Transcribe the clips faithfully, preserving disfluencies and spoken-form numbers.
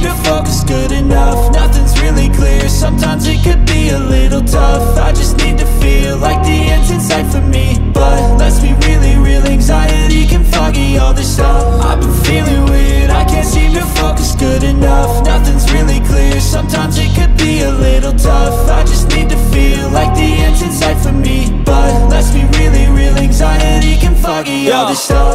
to focus good enough, nothing's really clear, sometimes it could be a little tough. I just need to feel like the end's in sight for me, but let's be really real, anxiety can foggy all this stuff. I've been feeling weird, I can't seem to focus good enough, nothing's really clear, sometimes it could be a little tough. I just need to feel like the end's in sight for me, but let's be really real, anxiety can foggy all this stuff.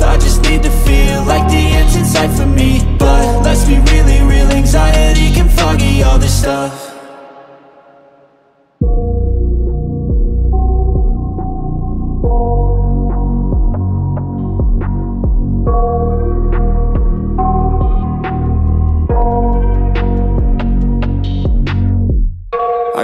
I just need to feel like the end's in sight for me, but let's be really real, anxiety can foggy all this stuff. I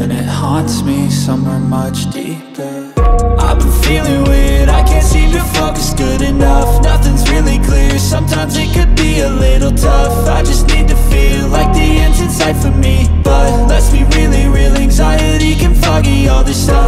and it haunts me somewhere much deeper. I've been feeling weird, I can't seem to focus good enough. Nothing's really clear, sometimes it could be a little tough. I just need to feel like the end's in sight for me, but let's be really real, anxiety can foggy all this stuff.